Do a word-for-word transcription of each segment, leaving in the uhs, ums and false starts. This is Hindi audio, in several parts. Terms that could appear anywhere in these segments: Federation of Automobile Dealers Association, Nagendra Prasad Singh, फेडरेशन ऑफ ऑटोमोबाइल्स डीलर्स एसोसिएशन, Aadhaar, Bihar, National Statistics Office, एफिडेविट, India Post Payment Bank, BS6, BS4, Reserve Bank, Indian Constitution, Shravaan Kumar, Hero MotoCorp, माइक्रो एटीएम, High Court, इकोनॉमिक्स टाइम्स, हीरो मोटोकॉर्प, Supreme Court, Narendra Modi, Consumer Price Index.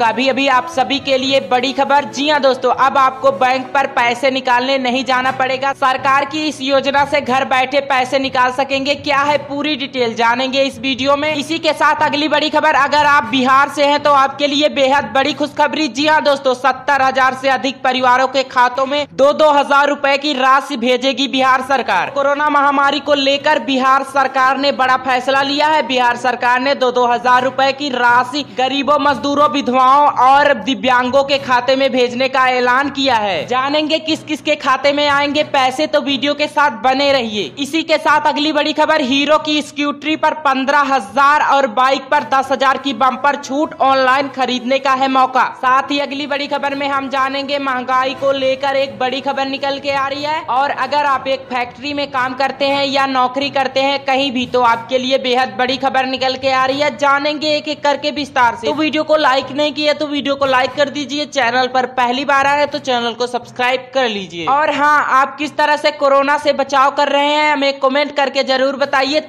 का अभी अभी आप सभी के लिए बड़ी खबर। जी हां दोस्तों, अब आपको बैंक पर पैसे निकालने नहीं जाना पड़ेगा। सरकार की इस योजना से घर बैठे पैसे निकाल सकेंगे। क्या है पूरी डिटेल जानेंगे इस वीडियो में। इसी के साथ अगली बड़ी खबर, अगर आप बिहार से हैं तो आपके लिए बेहद बड़ी खुशखबरी। जी हां दोस्तों, सत्तर हजार से अधिक परिवारों के खातों में दो दो हजार रूपए की राशि भेजेगी बिहार सरकार। कोरोना महामारी को लेकर बिहार सरकार ने बड़ा फैसला लिया है। बिहार सरकार ने दो दो हजार रूपए की राशि गरीबों, मजदूरों, विधवाओं और दिव्यांगों के खाते में भेजने का ऐलान किया है। जानेंगे किस किस के खाते में आएंगे पैसे, तो वीडियो के साथ बने रहिए। इसी के साथ अगली बड़ी खबर, हीरो की स्कूटरी पर पंद्रह हजार और बाइक पर दस हजार की बम्पर छूट, ऑनलाइन खरीदने का है मौका। साथ ही अगली बड़ी खबर में हम जानेंगे महंगाई को लेकर एक बड़ी खबर निकल के आ रही है। और अगर आप एक फैक्ट्री में काम करते हैं या नौकरी करते हैं कहीं भी, तो आपके लिए बेहद बड़ी खबर निकल के आ रही है। जानेंगे एक एक करके विस्तार से। तो वीडियो को लाइक नहीं किया तो वीडियो को लाइक कर दीजिए। चैनल पर पहली बार आए तो चैनल को सब्सक्राइब कर लीजिए। और हाँ, आप किस तरह से कोरोना से बचाव कर रहे हैं हमें कमेंट करके जरूर बताइए।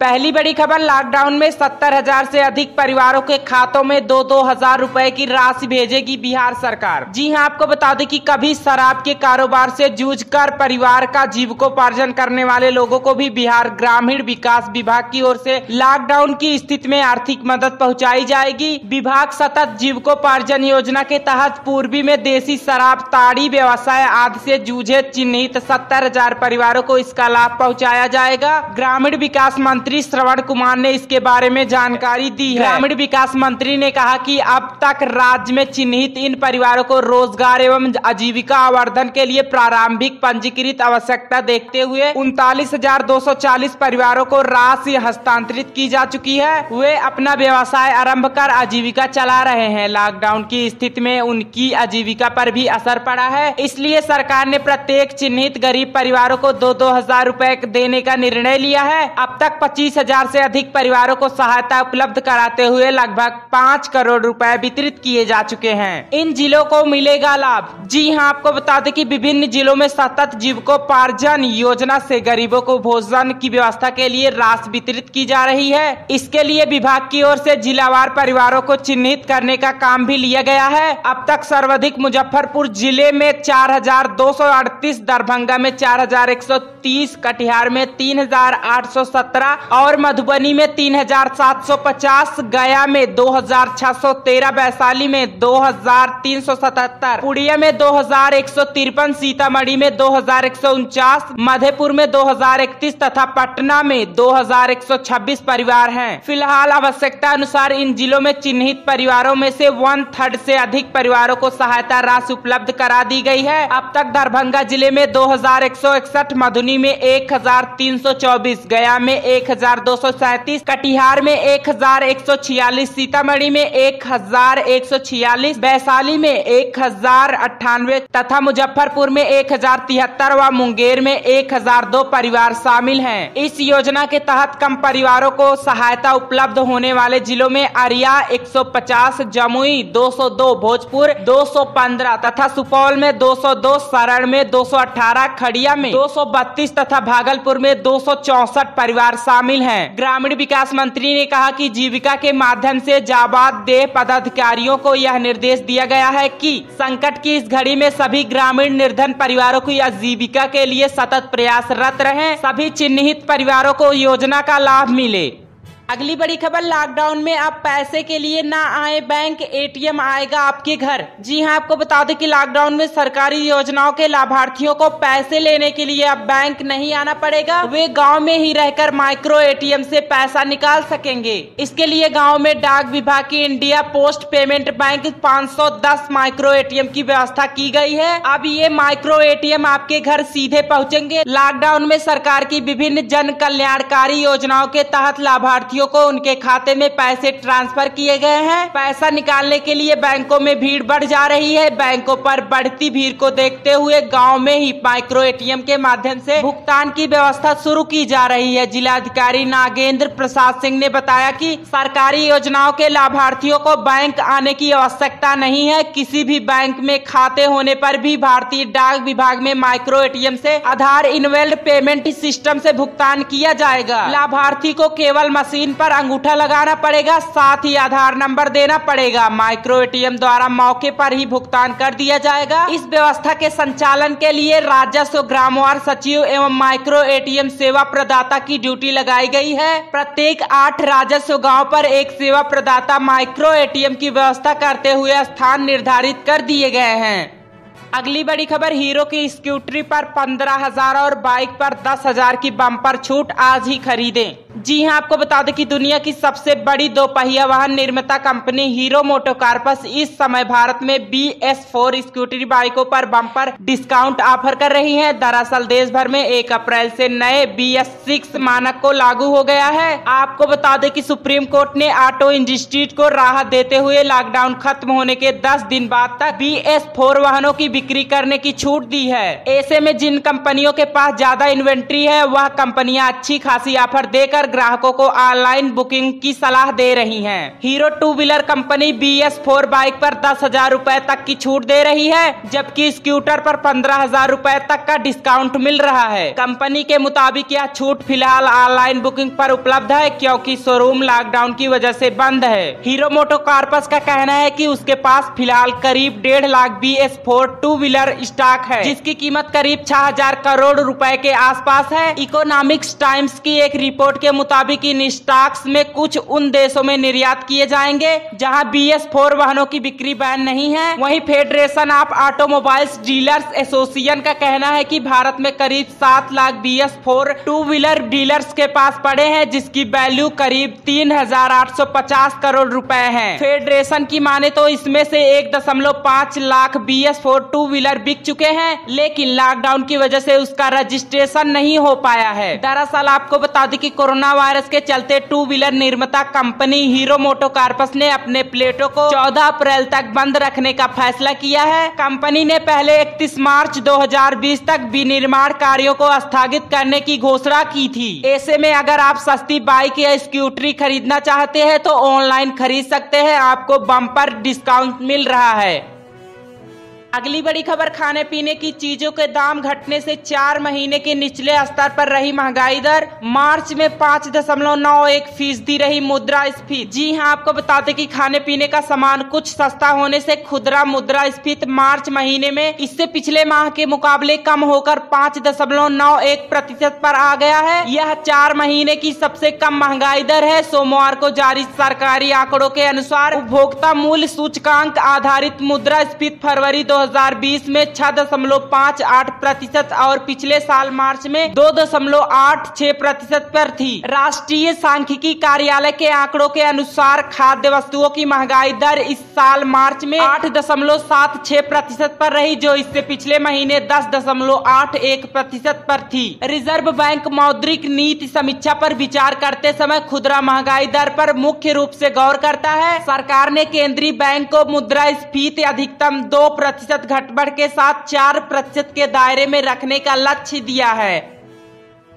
पहली बड़ी खबर, लॉकडाउन में सत्तर हजार से अधिक परिवारों के खातों में दो दो हजार रूपए की राशि भेजेगी बिहार सरकार। जी हां, आपको बता दें कि कभी शराब के कारोबार से जूझकर परिवार का जीविकोपार्जन करने वाले लोगों को भी बिहार ग्रामीण विकास विभाग की ओर से लॉकडाउन की स्थिति में आर्थिक मदद पहुंचाई जाएगी। विभाग सतत जीविकोपार्जन योजना के तहत पूर्वी में देसी शराब, ताड़ी व्यवसाय आदि से जूझे चिन्हित सत्तर हजार परिवारों को इसका लाभ पहुँचाया जाएगा। ग्रामीण विकास मंत्री श्रवण कुमार ने इसके बारे में जानकारी दी है। ग्रामीण विकास मंत्री ने कहा कि अब तक राज्य में चिन्हित इन परिवारों को रोजगार एवं आजीविका आवर्धन के लिए प्रारंभिक पंजीकृत आवश्यकता देखते हुए उनतालीस हजार दो सौ चालीस परिवारों को राशि हस्तांतरित की जा चुकी है। वे अपना व्यवसाय आरम्भ कर आजीविका चला रहे हैं। लॉकडाउन की स्थिति में उनकी आजीविका पर भी असर पड़ा है, इसलिए सरकार ने प्रत्येक चिन्हित गरीब परिवारों को दो दो हजार रूपए देने का निर्णय लिया है। अब तक पच्चीस हजार से अधिक परिवारों को सहायता उपलब्ध कराते हुए लगभग पाँच करोड़ रुपए वितरित किए जा चुके हैं। इन जिलों को मिलेगा लाभ। जी हां, आपको बता दें कि विभिन्न जिलों में सतत जीविकोपार्जन योजना से गरीबों को भोजन की व्यवस्था के लिए राशि वितरित की जा रही है। इसके लिए विभाग की ओर से जिलावार परिवारों को चिन्हित करने का काम भी लिया गया है। अब तक सर्वाधिक मुजफ्फरपुर जिले में चार हजार दो सौ अड़तीस, दरभंगा में चार हजार एक सौ तीस, कटिहार में तीन हजार आठ सौ सत्रह और मधुबनी में तीन हजार सात सौ पचास, गया में दो हजार छह सौ तेरह, वैशाली में दो हजार तीन सौ सतहत्तर, पूर्णिया में दो हजार एक सौ तिरपन, सीतामढ़ी में दो हजार एक सौ उनचास, मधेपुर में दो हजार इकतीस तथा पटना में दो हजार एक सौ छब्बीस परिवार हैं। फिलहाल आवश्यकता अनुसार इन जिलों में चिन्हित परिवारों में से वन थर्ड से अधिक परिवारों को सहायता राशि उपलब्ध करा दी गई है। अब तक दरभंगा जिले में दो हजार एक सौ इकसठ, मधुबनी में एक हजार तीन सौ चौबीस, गया में एक हजार दो सौ सैंतीस, कटिहार में एक हजार एक सौ छियालीस, सीतामढ़ी में एक हजार एक सौ छियालीस, वैशाली में एक हजार अट्ठानवे तथा मुजफ्फरपुर में एक हजार तिहत्तर व मुंगेर में एक हजार दो परिवार शामिल हैं। इस योजना के तहत कम परिवारों को सहायता उपलब्ध होने वाले जिलों में अरिया एक सौ पचास, जमुई दो सौ दो, भोजपुर दो सौ पंद्रह तथा सुपौल में दो सौ दो, सारण में दो सौ अठारह, खड़िया में दो सौ बत्तीस तथा भागलपुर में दो सौ चौसठ परिवार शामिल हैं। ग्रामीण विकास मंत्री ने कहा कि जीविका के माध्यम से जाबाद देह पदाधिकारियों को यह निर्देश दिया गया है कि संकट की इस घड़ी में सभी ग्रामीण निर्धन परिवारों की आजीविका के लिए सतत प्रयासरत रहें। सभी चिन्हित परिवारों को योजना का लाभ मिले। अगली बड़ी खबर, लॉकडाउन में आप पैसे के लिए ना आए बैंक, एटीएम आएगा आपके घर। जी हां, आपको बता दें कि लॉकडाउन में सरकारी योजनाओं के लाभार्थियों को पैसे लेने के लिए अब बैंक नहीं आना पड़ेगा। वे गांव में ही रहकर माइक्रो एटीएम से पैसा निकाल सकेंगे। इसके लिए गांव में डाक विभाग की इंडिया पोस्ट पेमेंट बैंक पाँच सौ दस माइक्रो एटीएम की व्यवस्था की गयी है। अब ये माइक्रो एटीएम आपके घर सीधे पहुँचेंगे। लॉकडाउन में सरकार की विभिन्न जन कल्याणकारी योजनाओं के तहत लाभार्थी को उनके खाते में पैसे ट्रांसफर किए गए हैं। पैसा निकालने के लिए बैंकों में भीड़ बढ़ जा रही है। बैंकों पर बढ़ती भीड़ को देखते हुए गांव में ही माइक्रो एटीएम के माध्यम से भुगतान की व्यवस्था शुरू की जा रही है। जिलाधिकारी नागेंद्र प्रसाद सिंह ने बताया कि सरकारी योजनाओं के लाभार्थियों को बैंक आने की आवश्यकता नहीं है। किसी भी बैंक में खाते होने पर भी भारतीय डाक विभाग में माइक्रो एटीएम से आधार इनेबल्ड पेमेंट सिस्टम से भुगतान किया जाएगा। लाभार्थी को केवल मशीन मशीन पर अंगूठा लगाना पड़ेगा, साथ ही आधार नंबर देना पड़ेगा। माइक्रो एटीएम द्वारा मौके पर ही भुगतान कर दिया जाएगा। इस व्यवस्था के संचालन के लिए राजस्व ग्रामवार सचिव एवं माइक्रो एटीएम सेवा प्रदाता की ड्यूटी लगाई गई है। प्रत्येक आठ राजस्व गाँव पर एक सेवा प्रदाता माइक्रो एटीएम की व्यवस्था करते हुए स्थान निर्धारित कर दिए गए हैं। अगली बड़ी खबर, हीरो की स्कूटरी पर पंद्रह हजार और बाइक पर दस हजार की बम्पर छूट, आज ही खरीदें। जी हां, आपको बता दें कि दुनिया की सबसे बड़ी दोपहिया वाहन निर्माता कंपनी हीरो मोटोकॉर्प इस समय भारत में बी एस फोर स्कूटरी बाइकों पर बम्पर डिस्काउंट ऑफर कर रही है। दरअसल देश भर में एक अप्रैल से नए बी एस सिक्स मानक को लागू हो गया है। आपको बता दें कि सुप्रीम कोर्ट ने ऑटो इंडस्ट्री को राहत देते हुए लॉकडाउन खत्म होने के दस दिन बाद तक बी एस फोर वाहनों की बिक्री करने की छूट दी है। ऐसे में जिन कंपनियों के पास ज्यादा इन्वेंट्री है वह कंपनियां अच्छी खासी ऑफर देकर ग्राहकों को ऑनलाइन बुकिंग की सलाह दे रही हैं। Hero two wheeler company B S four bike पर दस हजार रूपए तक की छूट दे रही है, जबकि स्कूटर पर पंद्रह हजार रूपए तक का डिस्काउंट मिल रहा है। कंपनी के मुताबिक यह छूट फिलहाल ऑनलाइन बुकिंग पर उपलब्ध है, क्योंकि शोरूम लॉकडाउन की वजह से बंद है। हीरो मोटोकॉर्प का कहना है कि उसके पास फिलहाल करीब डेढ़ lakh B S four two wheeler stock है, जिसकी कीमत करीब छह हजार करोड़ रुपए के आसपास है। इकोनॉमिक्स टाइम्स की एक रिपोर्ट के मुताबिक इन स्टॉक्स में कुछ उन देशों में निर्यात किए जाएंगे जहां बी एस फोर वाहनों की बिक्री बैन नहीं है। वहीं फेडरेशन ऑफ ऑटोमोबाइल्स डीलर्स एसोसिएशन का कहना है कि भारत में करीब सात lakh B S four two wheeler dealers के पास पड़े हैं, जिसकी वैल्यू करीब तीन हजार आठ सौ पचास करोड़ रुपए है। फेडरेशन की माने तो इसमें से एक दशमलव पाँच lakh B S four two wheeler बिक चुके हैं, लेकिन लॉकडाउन की वजह से उसका रजिस्ट्रेशन नहीं हो पाया है। दरअसल आपको बता दें कि कोरोना वायरस के चलते टू व्हीलर निर्माता कंपनी हीरो मोटोकॉर्प ने अपने प्लेटों को चौदह अप्रैल तक बंद रखने का फैसला किया है। कंपनी ने पहले इकतीस मार्च दो हजार बीस तक विनिर्माण कार्यों को स्थगित करने की घोषणा की थी। ऐसे में अगर आप सस्ती बाइक या स्कूटरी खरीदना चाहते हैं तो ऑनलाइन खरीद सकते हैं, आपको बम्पर डिस्काउंट मिल रहा है। अगली बड़ी खबर, खाने पीने की चीजों के दाम घटने से चार महीने के निचले स्तर पर रही महंगाई दर। मार्च में पाँच दशमलव नौ एक फीसदी रही मुद्रास्फीति। जी हां, आपको बताते कि खाने पीने का सामान कुछ सस्ता होने से खुदरा मुद्रास्फीति मार्च महीने में इससे पिछले माह के मुकाबले कम होकर पाँच दशमलव नौ एक प्रतिशत पर आ गया है। यह चार महीने की सबसे कम महंगाई दर है। सोमवार को जारी सरकारी आंकड़ों के अनुसार उपभोक्ता मूल्य सूचकांक आधारित मुद्रास्फीति फरवरी दो दो हजार बीस में छह दशमलव पाँच आठ प्रतिशत और पिछले साल मार्च में दो दशमलव आठ छह प्रतिशत पर थी। राष्ट्रीय सांख्यिकी कार्यालय के आंकड़ों के अनुसार खाद्य वस्तुओं की महंगाई दर इस साल मार्च में आठ दशमलव सात छह प्रतिशत पर रही, जो इससे पिछले महीने दस दशमलव आठ एक प्रतिशत पर थी। रिजर्व बैंक मौद्रिक नीति समीक्षा पर विचार करते समय खुदरा महंगाई दर पर मुख्य रूप से गौर करता है। सरकार ने केंद्रीय बैंक को मुद्रास्फीति अधिकतम दो प्रतिशत घटबढ़ के साथ चार प्रतिशत के दायरे में रखने का लक्ष्य दिया है।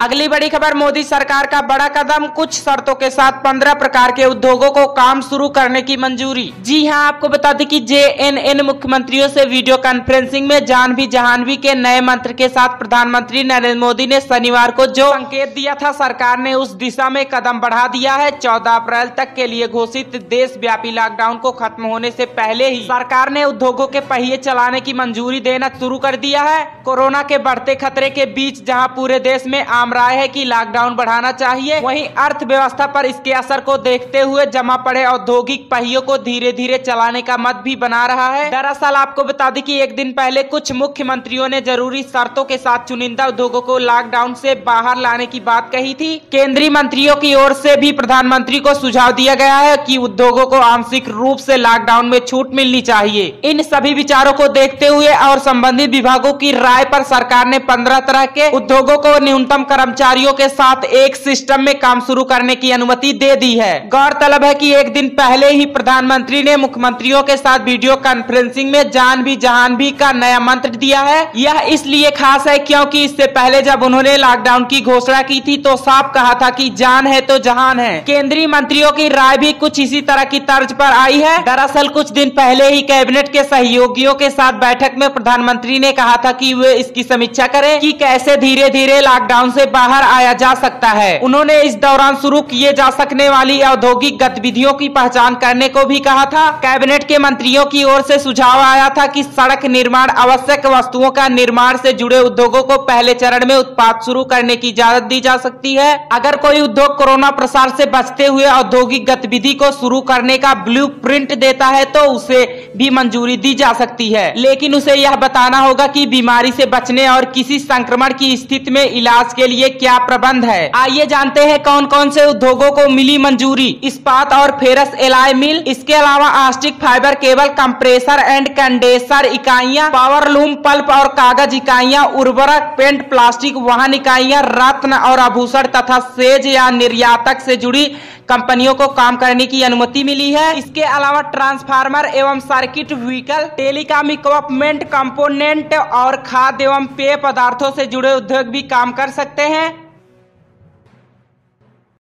अगली बड़ी खबर, मोदी सरकार का बड़ा कदम, कुछ शर्तों के साथ पंद्रह प्रकार के उद्योगों को काम शुरू करने की मंजूरी। जी हां, आपको बता दें कि जे एन एन मुख्यमंत्रियों से वीडियो कॉन्फ्रेंसिंग में जानवी जहानवी के नए मंत्र के साथ प्रधानमंत्री नरेंद्र मोदी ने शनिवार को जो संकेत दिया था, सरकार ने उस दिशा में कदम बढ़ा दिया है। चौदह अप्रैल तक के लिए घोषित देश व्यापी लॉकडाउन को खत्म होने से पहले ही सरकार ने उद्योगों के पहिए चलाने की मंजूरी देना शुरू कर दिया है। कोरोना के बढ़ते खतरे के बीच जहाँ पूरे देश में राय है कि लॉकडाउन बढ़ाना चाहिए, वहीं अर्थव्यवस्था पर इसके असर को देखते हुए जमा पड़े औद्योगिक पहियों को धीरे धीरे चलाने का मत भी बना रहा है। दरअसल आपको बता दें कि एक दिन पहले कुछ मुख्यमंत्रियों ने जरूरी शर्तों के साथ चुनिंदा उद्योगों को लॉकडाउन से बाहर लाने की बात कही थी। केंद्रीय मंत्रियों की ओर से भी प्रधानमंत्री को सुझाव दिया गया है कि उद्योगों को आंशिक रूप से लॉकडाउन में छूट मिलनी चाहिए। इन सभी विचारों को देखते हुए और संबंधित विभागों की राय पर सरकार ने पंद्रह तरह के उद्योगों को न्यूनतम कर्मचारियों के साथ एक सिस्टम में काम शुरू करने की अनुमति दे दी है। गौरतलब है कि एक दिन पहले ही प्रधानमंत्री ने मुख्यमंत्रियों के साथ वीडियो कॉन्फ्रेंसिंग में जानवी जहानवी का नया मंत्र दिया है। यह इसलिए खास है क्योंकि इससे पहले जब उन्होंने लॉकडाउन की घोषणा की थी तो साफ कहा था कि जान है तो जहान है। केंद्रीय मंत्रियों की राय भी कुछ इसी तरह की तर्ज पर आई है। दरअसल कुछ दिन पहले ही कैबिनेट के सहयोगियों के साथ बैठक में प्रधानमंत्री ने कहा था कि वे इसकी समीक्षा करें कि कैसे धीरे धीरे लॉकडाउन से बाहर आया जा सकता है। उन्होंने इस दौरान शुरू किए जा सकने वाली औद्योगिक गतिविधियों की पहचान करने को भी कहा था। कैबिनेट के मंत्रियों की ओर से सुझाव आया था कि सड़क निर्माण, आवश्यक वस्तुओं का निर्माण से जुड़े उद्योगों को पहले चरण में उत्पाद शुरू करने की इजाजत दी जा सकती है। अगर कोई उद्योग कोरोना प्रसार से बचते हुए औद्योगिक गतिविधि को शुरू करने का ब्लूप्रिंट देता है तो उसे भी मंजूरी दी जा सकती है, लेकिन उसे यह बताना होगा कि बीमारी से बचने और किसी संक्रमण की स्थिति में इलाज के लिए क्या प्रबंध है। आइए जानते हैं कौन कौन से उद्योगों को मिली मंजूरी। इस्पात और फेरस एलाय मिल, इसके अलावा आस्टिक fibre cable, compressor and condenser इकाइयां, पावर लूम, पल्प और कागज इकाइयां, उर्वरक, पेंट, प्लास्टिक वाहन इकाइयां, रत्न और आभूषण तथा सेज या निर्यातक से जुड़ी कंपनियों को काम करने की अनुमति मिली है। इसके अलावा ट्रांसफार्मर एवं circuit, vehicle, telecom equipment, component और खाद्य एवं पेय पदार्थों से जुड़े उद्योग भी काम कर सकते हैं।